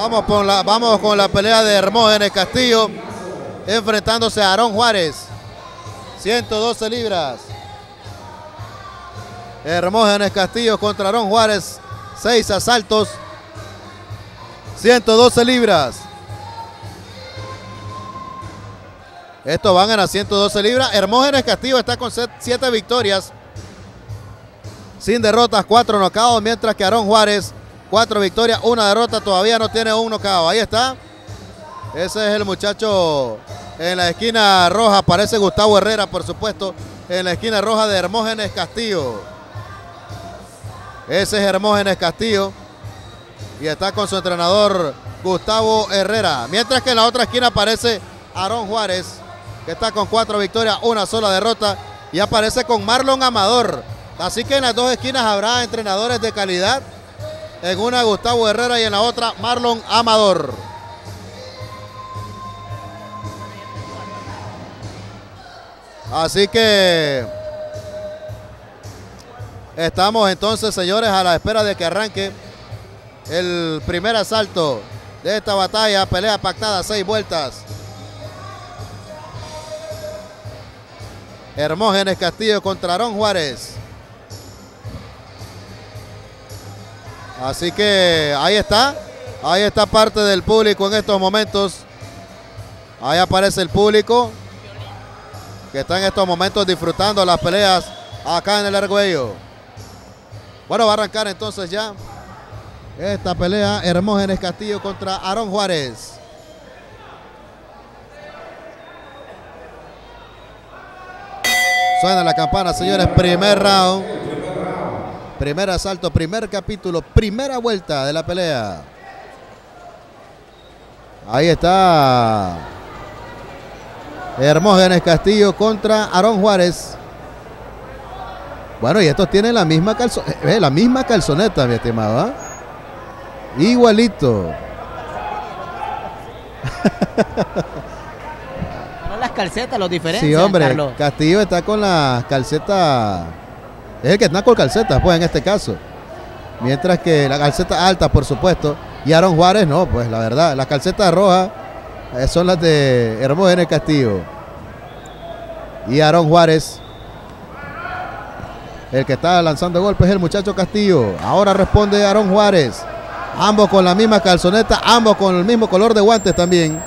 Vamos con la pelea de Hermógenes Castillo enfrentándose a Aarón Juárez. 112 libras. Hermógenes Castillo contra Aarón Juárez. 6 asaltos. 112 libras. Estos van a las 112 libras. Hermógenes Castillo está con 7 victorias. Sin derrotas, 4 nocaos. Mientras que Aarón Juárez, 4 victorias, 1 derrota. Todavía no tiene un nocao. Ahí está. Ese es el muchacho en la esquina roja. Aparece Gustavo Herrera, por supuesto, en la esquina roja de Hermógenes Castillo. Ese es Hermógenes Castillo. Y está con su entrenador Gustavo Herrera. Mientras que en la otra esquina aparece Aarón Juárez, que está con 4 victorias, 1 sola derrota. Y aparece con Marlon Amador. Así que en las dos esquinas habrá entrenadores de calidad. En una Gustavo Herrera y en la otra Marlon Amador. Así que estamos entonces, señores, a la espera de que arranque el primer asalto de esta batalla. Pelea pactada, 6 vueltas. Hermógenes Castillo contra Aarón Juárez. Así que ahí está parte del público en estos momentos. Ahí aparece el público que está en estos momentos disfrutando las peleas acá en el Argüello. Bueno, va a arrancar entonces ya esta pelea. Hermógenes Castillo contra Aarón Juárez. Suena la campana, señores. Primer round. Primer asalto, primer capítulo, primera vuelta de la pelea. Ahí está Hermógenes Castillo contra Aarón Juárez. Bueno, y estos tienen la misma calzoneta, mi estimado, ¿eh? Igualito. No, las calcetas, los diferencias. Sí, hombre, Carlos. Castillo está con las calcetas. Es el que está con calcetas, pues, en este caso. Mientras que la calceta alta, por supuesto. Y Aarón Juárez, no, pues, la verdad. Las calcetas rojas son las de Hermógenes Castillo. Y Aarón Juárez, el que está lanzando golpes es el muchacho Castillo. Ahora responde Aarón Juárez. Ambos con la misma calzoneta, ambos con el mismo color de guantes también.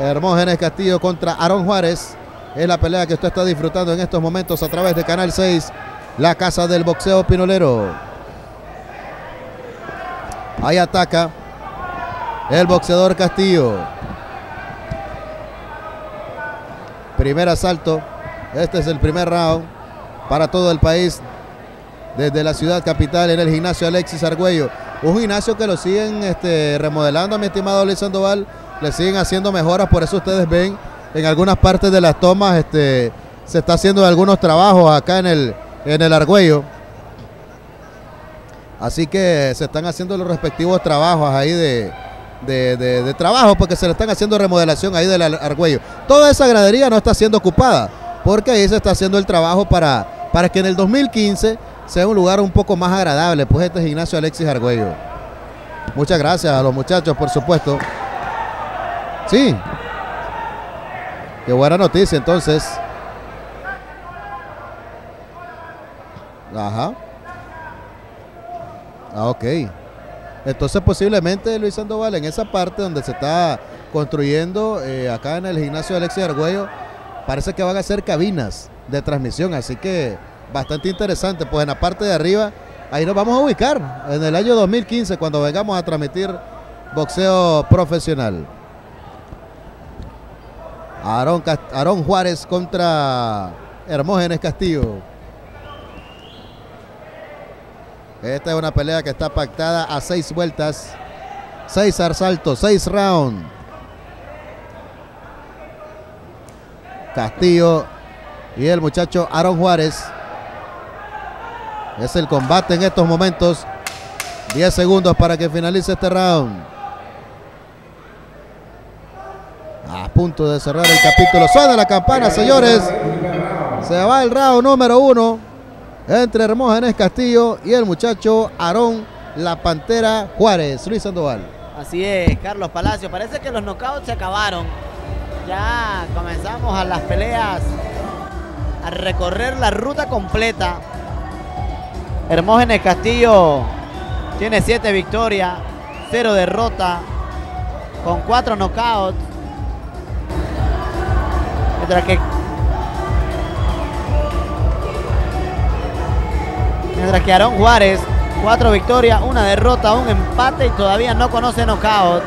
Hermógenes Castillo contra Aarón Juárez. Es la pelea que usted está disfrutando en estos momentos a través de Canal 6, la casa del boxeo pinolero. Ahí ataca el boxeador Castillo. Primer asalto. Este es el primer round para todo el país. Desde la ciudad capital en el gimnasio Alexis Argüello. Un gimnasio que lo siguen remodelando, mi estimado Luis Sandoval. Le siguen haciendo mejoras, por eso ustedes ven en algunas partes de las tomas se está haciendo algunos trabajos acá en el Argüello. Así que se están haciendo los respectivos trabajos ahí de trabajo, porque se le están haciendo remodelación ahí del Argüello. Toda esa gradería no está siendo ocupada, porque ahí se está haciendo el trabajo para que en el 2015 sea un lugar un poco más agradable, pues, este gimnasio Alexis Argüello. Muchas gracias a los muchachos, por supuesto. Sí. Qué buena noticia, entonces. Ajá. Ah, ok. Entonces, posiblemente, Luis Sandoval, en esa parte donde se está construyendo, acá en el gimnasio de Alexis Argüello, parece que van a ser cabinas de transmisión. Así que, bastante interesante. Pues en la parte de arriba, ahí nos vamos a ubicar en el año 2015, cuando vengamos a transmitir boxeo profesional. Aarón Juárez contra Hermógenes Castillo. Esta es una pelea que está pactada a 6 vueltas, 6 asaltos, 6 rounds. Castillo y el muchacho Aarón Juárez. Es el combate en estos momentos. 10 segundos para que finalice este round. A punto de cerrar el capítulo. Suena la campana, señores. Se va el round número 1 entre Hermógenes Castillo y el muchacho Aarón la Pantera Juárez. Luis Sandoval. Así es, Carlos Palacio. Parece que los knockouts se acabaron. Ya comenzamos a las peleas, a recorrer la ruta completa. Hermógenes Castillo tiene 7 victorias, 0 derrotas, con 4 knockouts. Mientras que Aarón Juárez, 4 victorias, 1 derrota, 1 empate y todavía no conoce knockout.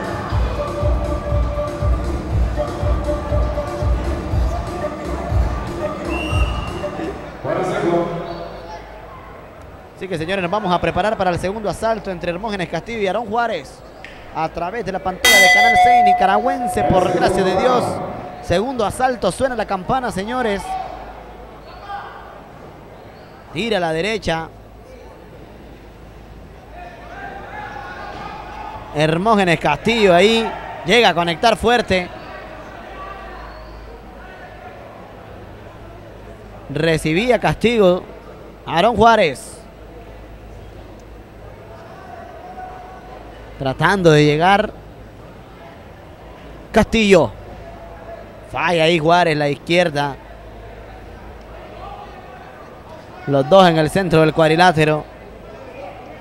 Así que, señores, nos vamos a preparar para el segundo asalto entre Hermógenes Castillo y Aarón Juárez a través de la pantalla de Canal 6 nicaragüense, por gracia de Dios. Segundo asalto, suena la campana, señores. Tira a la derecha Hermógenes Castillo, ahí llega a conectar fuerte. Recibía castigo Aarón Juárez, tratando de llegar Castillo. Falla ahí Juárez, la izquierda. Los dos en el centro del cuadrilátero.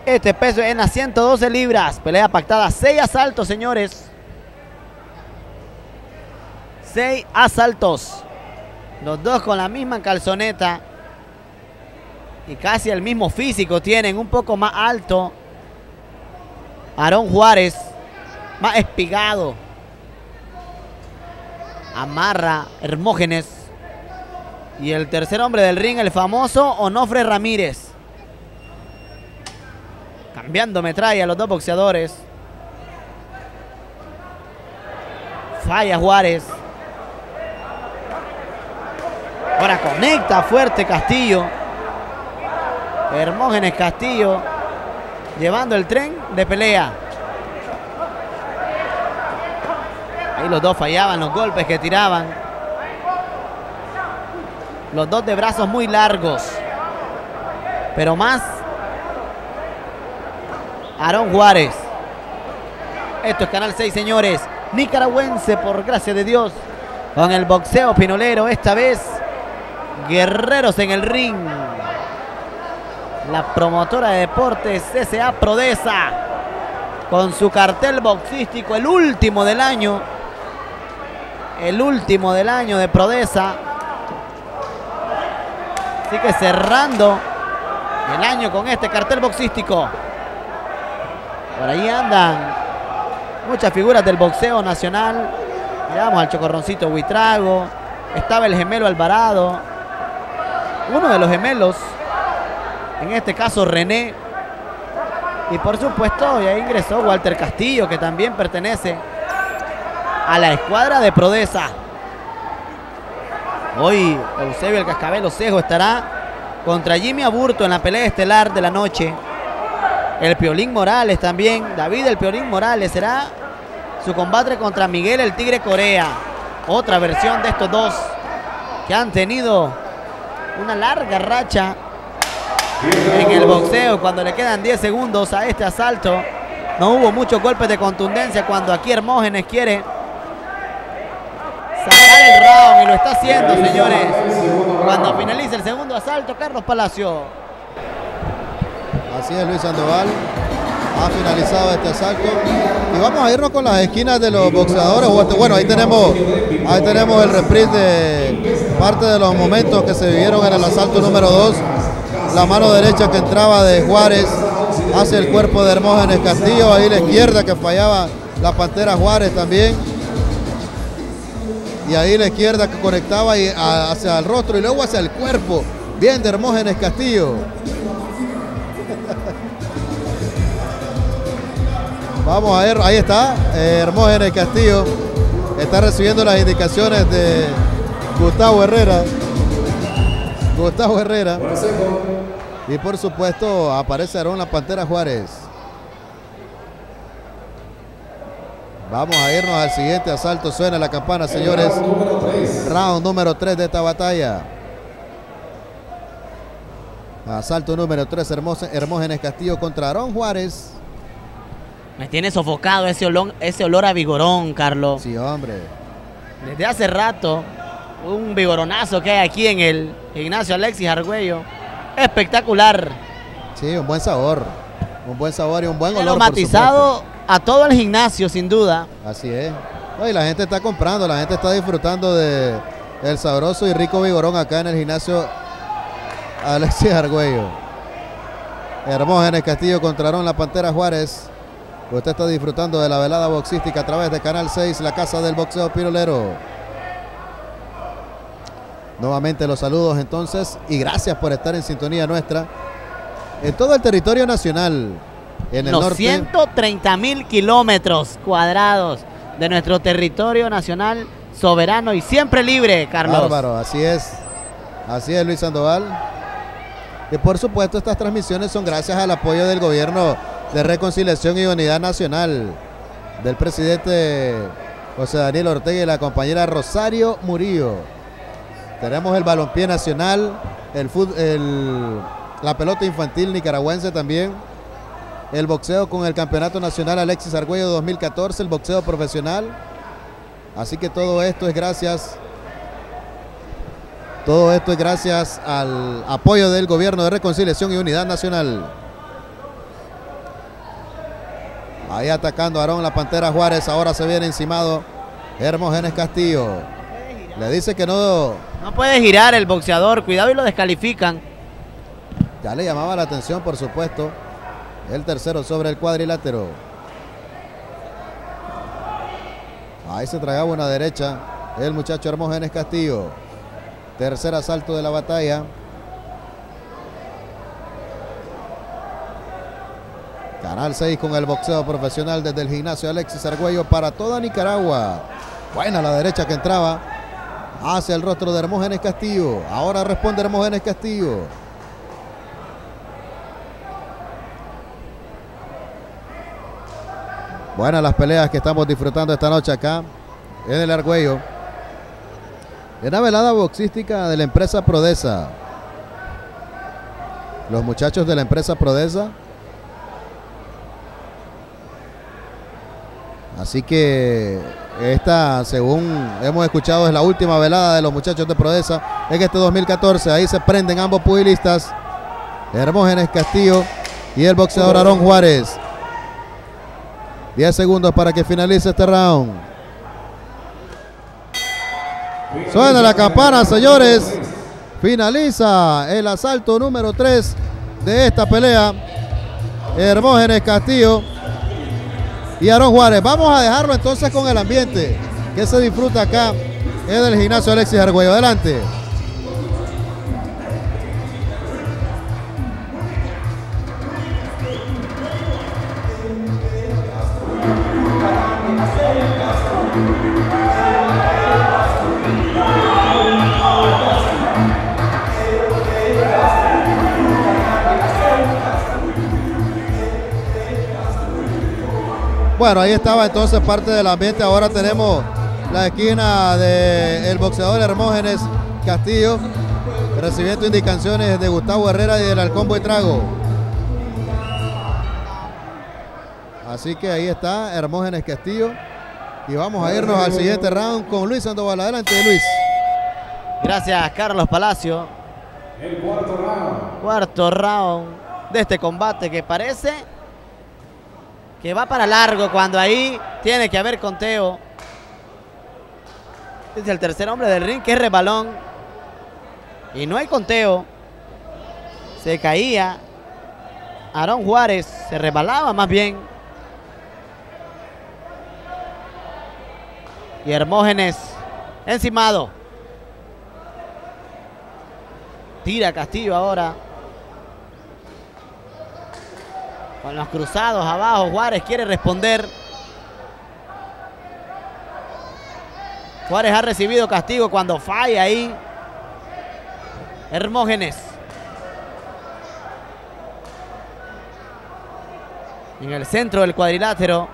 Este peso es en las 112 libras. Pelea pactada, 6 asaltos, señores. 6 asaltos. Los dos con la misma calzoneta y casi el mismo físico tienen, un poco más alto Aarón Juárez, más espigado. Amarra Hermógenes. Y el tercer hombre del ring, el famoso Onofre Ramírez. Cambiando metralla a los dos boxeadores. Falla Juárez. Ahora conecta fuerte Castillo. Hermógenes Castillo llevando el tren de pelea. Ahí los dos fallaban los golpes que tiraban. Los dos de brazos muy largos. Pero más Aarón Juárez. Esto es Canal 6, señores. Nicaragüense, por gracia de Dios. Con el boxeo pinolero esta vez. Guerreros en el ring. La promotora de deportes S.A. Prodesa, con su cartel boxístico, el último del año. El último del año de Prodesa. Así que cerrando el año con este cartel boxístico. Por ahí andan muchas figuras del boxeo nacional. Miramos al Chocorroncito Huitrago. Estaba el gemelo Alvarado. Uno de los gemelos, en este caso René, y por supuesto ya ingresó Walter Castillo, que también pertenece a la escuadra de Prodesa. Hoy Eusebio el Cascabel Osejo estará contra Jimmy Aburto en la pelea estelar de la noche. El Piolín Morales también, David el Piolín Morales, será su combate contra Miguel el Tigre Corea. Otra versión de estos dos que han tenido una larga racha en el boxeo. Cuando le quedan 10 segundos a este asalto, no hubo muchos golpes de contundencia, cuando aquí Hermógenes quiere sacar el round y lo está haciendo, señores. Cuando finaliza el segundo asalto, Carlos Palacio. Así es, Luis Sandoval. Ha finalizado este asalto y vamos a irnos con las esquinas de los boxeadores. Bueno, ahí tenemos el reprise de parte de los momentos que se vivieron en el asalto número 2. La mano derecha que entraba de Juárez hacia el cuerpo de Hermógenes Castillo. Ahí la izquierda que fallaba la Pantera Juárez también. Y ahí la izquierda que conectaba hacia el rostro y luego hacia el cuerpo. Bien de Hermógenes Castillo. Vamos a ver, ahí está Hermógenes Castillo. Está recibiendo las indicaciones de Gustavo Herrera. Y por supuesto aparece Aarón la Pantera Juárez. Vamos a irnos al siguiente asalto. Suena la campana, señores. Round número 3 de esta batalla. Asalto número 3, Hermógenes Castillo contra Aarón Juárez. Me tiene sofocado ese olor a vigorón, Carlos. Sí, hombre. Desde hace rato, un vigoronazo que hay aquí en el gimnasio Alexis Argüello. Espectacular. Sí, un buen sabor. Un buen sabor y un buen olor, aromatizado a todo el gimnasio, sin duda. Así es. No, y la gente está comprando, la gente está disfrutando de el sabroso y rico vigorón acá en el gimnasio Alexis Argüello. Hermógenes Castillo contra Aarón La Pantera Juárez. Usted está disfrutando de la velada boxística a través de Canal 6, la casa del boxeo pirulero. Nuevamente los saludos entonces y gracias por estar en sintonía nuestra en todo el territorio nacional. En el los norte. 130.000 kilómetros cuadrados de nuestro territorio nacional, soberano y siempre libre, Carlos. Bárbaro, así es. Así es, Luis Sandoval. Y por supuesto estas transmisiones son gracias al apoyo del gobierno de Reconciliación y Unidad Nacional, del presidente José Daniel Ortega y la compañera Rosario Murillo. Tenemos el balompié nacional, la pelota infantil nicaragüense también, el boxeo con el Campeonato Nacional Alexis Argüello 2014, el boxeo profesional. Así que todo esto es gracias al apoyo del gobierno de Reconciliación y Unidad Nacional. Ahí atacando Aarón La Pantera Juárez. Ahora se viene encimado Hermógenes Castillo. Le dice que no... No puede girar el boxeador. Cuidado y lo descalifican. Ya le llamaba la atención, por supuesto. El tercero sobre el cuadrilátero. Ahí se tragaba una derecha el muchacho Hermógenes Castillo. Tercer asalto de la batalla. Canal 6 con el boxeo profesional desde el gimnasio Alexis Argüello para toda Nicaragua. Buena la derecha que entraba hacia el rostro de Hermógenes Castillo. Ahora responde Hermógenes Castillo. Buenas las peleas que estamos disfrutando esta noche acá en el Argüello. En la velada boxística de la empresa Prodesa. Los muchachos de la empresa Prodesa. Así que esta, según hemos escuchado, es la última velada de los muchachos de Prodesa en este 2014. Ahí se prenden ambos pugilistas, Hermógenes Castillo y el boxeador Aarón Juárez. 10 segundos para que finalice este round. Suena la campana, señores. Finaliza el asalto número 3 de esta pelea. Hermógenes Castillo y Aarón Juárez. Vamos a dejarlo entonces con el ambiente que se disfruta acá en el gimnasio Alexis Argüello. Adelante. Bueno, ahí estaba entonces parte del ambiente. Ahora tenemos la esquina del boxeador Hermógenes Castillo, recibiendo indicaciones de Gustavo Herrera y del Halcón Buitrago. Así que ahí está Hermógenes Castillo. Y vamos a irnos al siguiente round con Luis Sandoval. Adelante, Luis. Gracias, Carlos Palacio. El cuarto round. Cuarto round de este combate que parece que va para largo, cuando ahí tiene que haber conteo. Es el tercer hombre del ring, que es resbalón. Y no hay conteo. Se caía Aarón Juárez, se resbalaba más bien. Y Hermógenes encimado. Tira Castillo ahora. Con los cruzados abajo, Juárez quiere responder. Juárez ha recibido castigo cuando falla ahí Hermógenes. En el centro del cuadrilátero,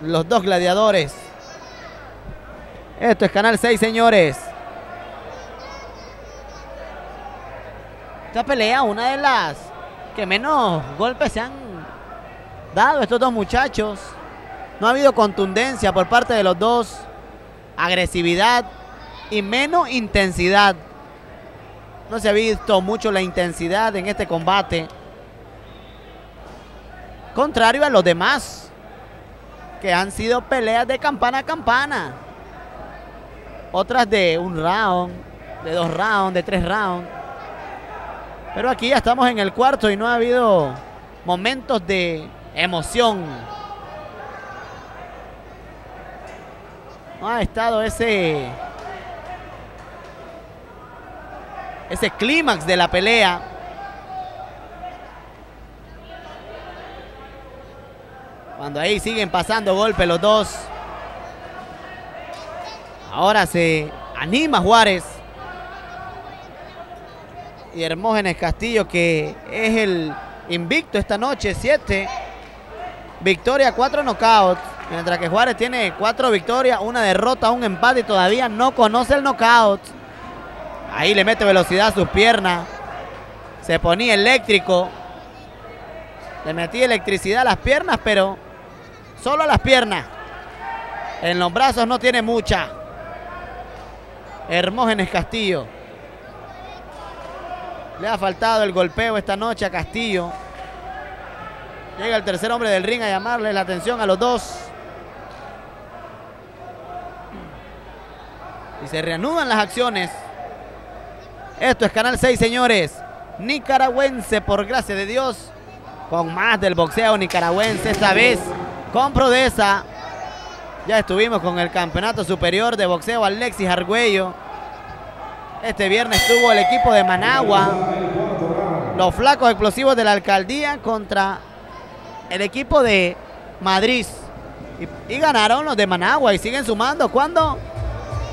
los dos gladiadores. Esto es Canal 6, señores. Esta pelea, una de las que menos golpes se han dado estos dos muchachos. No ha habido contundencia por parte de los dos, agresividad y menos intensidad. No se ha visto mucho la intensidad en este combate, contrario a los demás, que han sido peleas de campana a campana. Otras de un round, de dos rounds, de tres rounds. Pero aquí ya estamos en el cuarto y no ha habido momentos de emoción. No ha estado ese clímax de la pelea. Cuando ahí siguen pasando golpes los dos. Ahora se anima Juárez. Y Hermógenes Castillo, que es el invicto esta noche, 7 victorias, 4 knockouts. Mientras que Juárez tiene 4 victorias, 1 derrota, 1 empate y todavía no conoce el knockout. Ahí le mete velocidad a sus piernas. Se ponía eléctrico. Le metía electricidad a las piernas, pero solo a las piernas. En los brazos no tiene mucha. Hermógenes Castillo. Le ha faltado el golpeo esta noche a Castillo. Llega el tercer hombre del ring a llamarle la atención a los dos. Y se reanudan las acciones. Esto es Canal 6, señores. Nicaragüense, por gracia de Dios. Con más del boxeo nicaragüense, esta vez con Prodesa. Ya estuvimos con el campeonato superior de boxeo Alexis Argüello. Este viernes estuvo el equipo de Managua, los flacos explosivos de la alcaldía, contra el equipo de Madrid. Y ganaron los de Managua y siguen sumando. ¿Cuándo?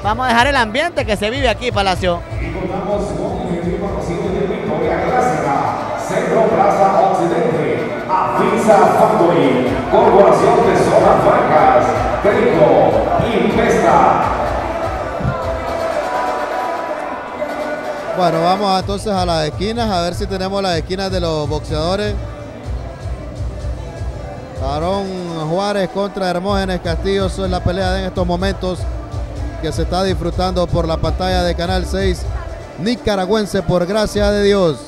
Vamos a dejar el ambiente que se vive aquí, Palacio. Y contamos con el equipo de Victoria Clásica, Centro Plaza Occidente, Afisa Factory, Corporación de Zonas Francas, Técnico y Pesta. Bueno, vamos entonces a las esquinas, a ver si tenemos las esquinas de los boxeadores. Aarón Juárez contra Hermógenes Castillo, eso es la pelea de en estos momentos que se está disfrutando por la pantalla de Canal 6 nicaragüense, por gracia de Dios.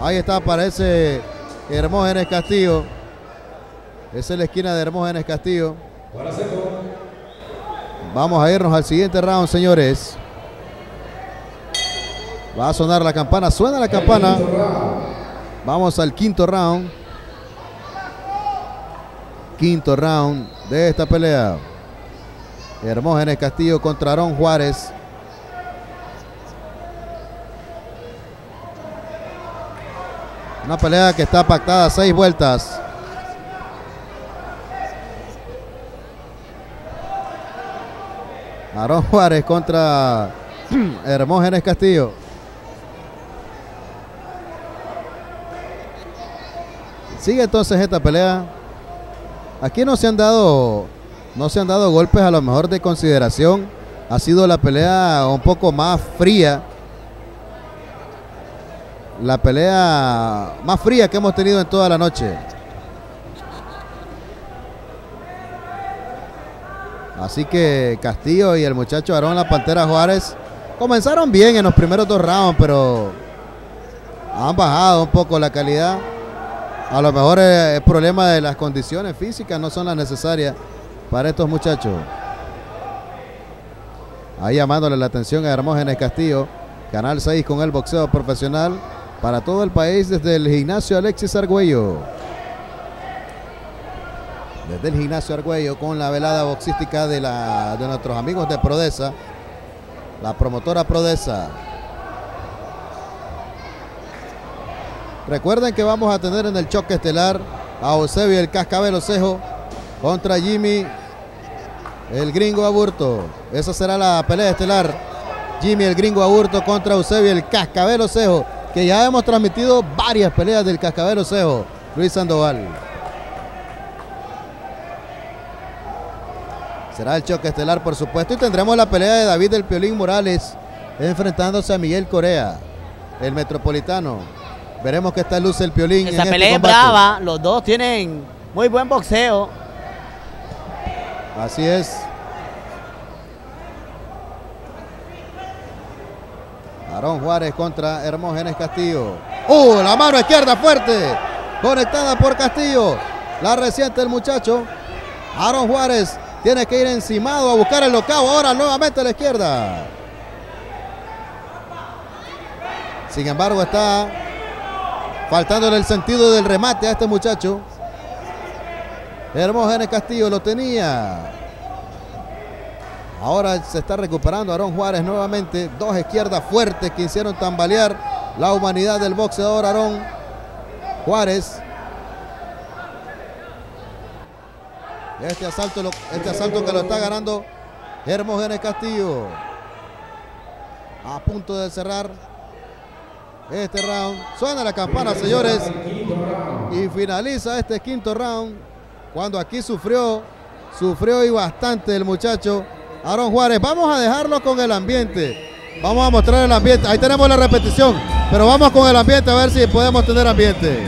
Ahí está, aparece Hermógenes Castillo. Esa es la esquina de Hermógenes Castillo. Vamos a irnos al siguiente round, señores. Va a sonar la campana, suena la campana. Vamos al quinto round. Quinto round de esta pelea. Hermógenes Castillo contra Aarón Juárez. Una pelea que está pactada a 6 vueltas. Aarón Juárez contra Hermógenes Castillo. Sigue entonces esta pelea. Aquí no se han dado golpes a lo mejor de consideración. Ha sido la pelea un poco más fría. La pelea más fría que hemos tenido en toda la noche. Así que Castillo y el muchacho Aarón La Pantera Juárez comenzaron bien en los primeros 2 rounds, pero han bajado un poco la calidad. A lo mejor el problema de las condiciones físicas no son las necesarias para estos muchachos. Ahí llamándole la atención a Hermógenes Castillo. Canal 6 con el boxeo profesional para todo el país desde el gimnasio Alexis Argüello. Desde el gimnasio Argüello con la velada boxística de nuestros amigos de Prodesa. La promotora Prodesa. Recuerden que vamos a tener en el choque estelar a Eusebio el Cascabel Osejo contra Jimmy el Gringo Aburto. Esa será la pelea estelar. Jimmy el Gringo Aburto contra Eusebio el Cascabel Osejo, que ya hemos transmitido varias peleas del Cascabel Osejo, Luis Sandoval. Será el choque estelar, por supuesto, y tendremos la pelea de David el Piolín Morales enfrentándose a Miguel Corea, el metropolitano. Veremos que está luce el Piolín. Esa pelea es brava, los dos tienen muy buen boxeo. Así es. Aarón Juárez contra Hermógenes Castillo. ¡Oh! La mano izquierda fuerte, conectada por Castillo. La resiente el muchacho. Aarón Juárez tiene que ir encimado a buscar el locao. Ahora nuevamente a la izquierda. Sin embargo, está faltándole el sentido del remate a este muchacho. Hermógenes Castillo lo tenía. Ahora se está recuperando Aarón Juárez nuevamente. Dos izquierdas fuertes que hicieron tambalear la humanidad del boxeador Aarón Juárez. Este asalto que lo está ganando Hermógenes Castillo. A punto de cerrar este round. Suena la campana, señores. Y finaliza este quinto round. Cuando aquí sufrió y bastante el muchacho Aarón Juárez. Vamos a dejarlo con el ambiente. Vamos a mostrar el ambiente. Ahí tenemos la repetición. Pero vamos con el ambiente a ver si podemos tener ambiente.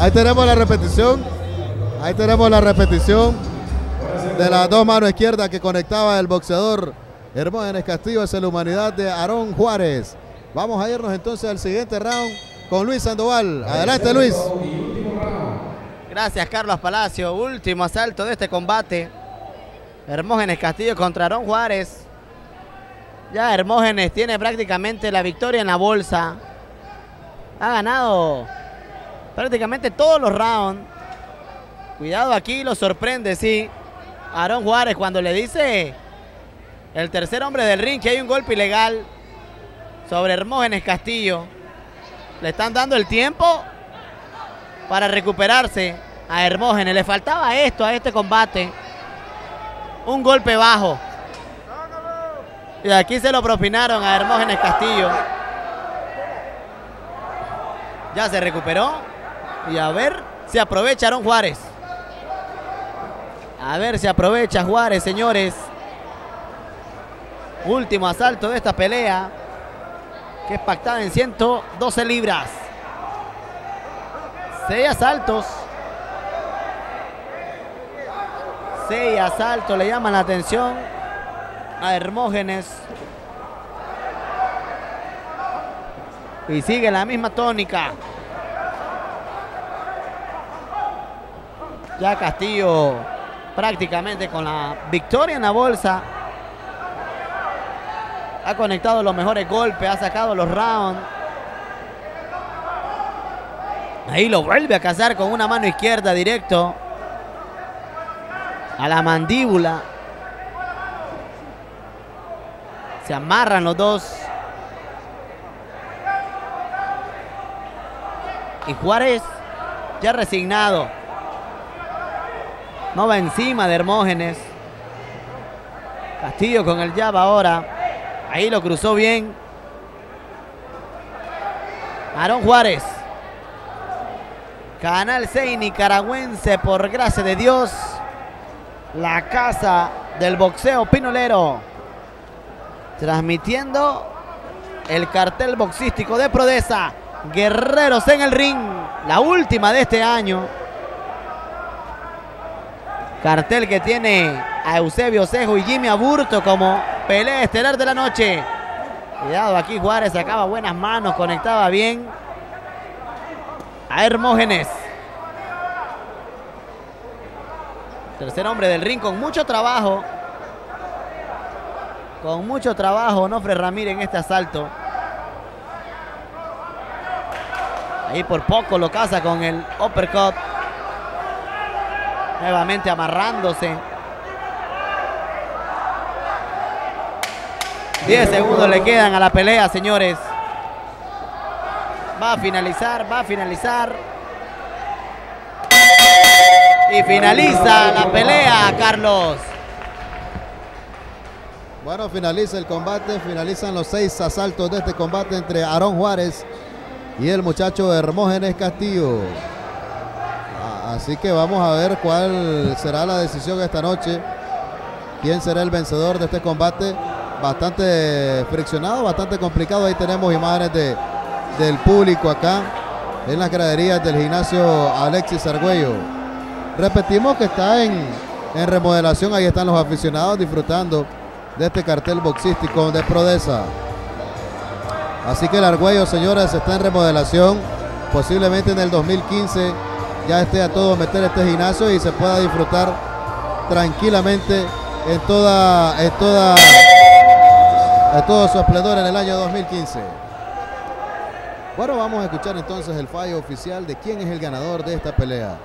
Ahí tenemos la repetición. Ahí tenemos la repetición de las dos manos izquierdas que conectaba el boxeador Hermógenes Castillo hacia la humanidad de Aarón Juárez. Vamos a irnos entonces al siguiente round con Luis Sandoval. Adelante, Luis. Gracias, Carlos Palacio. Último asalto de este combate. Hermógenes Castillo contra Aarón Juárez. Ya Hermógenes tiene prácticamente la victoria en la bolsa. Ha ganado prácticamente todos los rounds. Cuidado, aquí lo sorprende, sí, Aarón Juárez cuando le dice el tercer hombre del ring que hay un golpe ilegal sobre Hermógenes Castillo. Le están dando el tiempo para recuperarse a Hermógenes. Le faltaba esto a este combate. Un golpe bajo. Y aquí se lo propinaron a Hermógenes Castillo. Ya se recuperó. Y a ver si aprovecha Aarón Juárez. A ver si aprovecha Juárez, señores. Último asalto de esta pelea, que es pactada en 112 libras. 6 asaltos. 6 asaltos le llaman la atención a Hermógenes. Y sigue la misma tónica. Ya Castillo prácticamente con la victoria en la bolsa. Ha conectado los mejores golpes, ha sacado los rounds. Ahí lo vuelve a cazar con una mano izquierda directo a la mandíbula. Se amarran los dos. Y Juárez ya resignado. No va encima de Hermógenes. Castillo con el jab ahora. Ahí lo cruzó bien Aarón Juárez. Canal 6 nicaragüense, por gracia de Dios. La casa del boxeo pinolero. Transmitiendo el cartel boxístico de Prodesa. Guerreros en el ring. La última de este año. Cartel que tiene a Eusebio Osejo y Jimmy Aburto como pelea estelar de la noche. Cuidado, aquí Juárez sacaba buenas manos, conectaba bien a Hermógenes. Tercer hombre del ring con mucho trabajo. Con mucho trabajo Onofre Ramírez en este asalto. Ahí por poco lo caza con el uppercut. Nuevamente amarrándose. 10 segundos le quedan a la pelea, señores. Va a finalizar, va a finalizar. Y finaliza la pelea, Carlos. Bueno, finaliza el combate, finalizan los 6 asaltos de este combate entre Aarón Juárez y el muchacho Hermógenes Castillo. Así que vamos a ver cuál será la decisión esta noche. ¿Quién será el vencedor de este combate? Bastante friccionado, bastante complicado. Ahí tenemos imágenes del público acá en las graderías del gimnasio Alexis Argüello. Repetimos que está en remodelación. Ahí están los aficionados disfrutando de este cartel boxístico de Prodesa. Así que el Argüello, señoras, está en remodelación. Posiblemente en el 2015 ya esté a todo meter este gimnasio y se pueda disfrutar tranquilamente en todo su esplendor en el año 2015. Bueno, vamos a escuchar entonces el fallo oficial de quién es el ganador de esta pelea.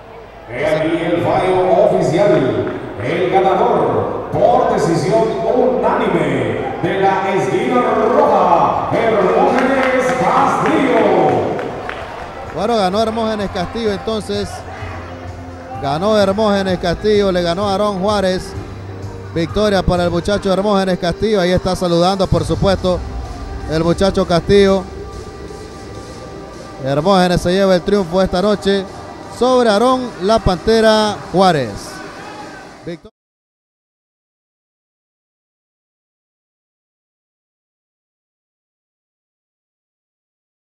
Aquí el fallo oficial, el ganador por decisión unánime de la esquina roja, Hermógenes Castillo. Bueno, ganó Hermógenes Castillo entonces. Ganó Hermógenes Castillo, le ganó Aarón Juárez. Victoria para el muchacho Hermógenes Castillo. Ahí está saludando, por supuesto, el muchacho Castillo. Hermógenes se lleva el triunfo esta noche sobre Aarón La Pantera Juárez.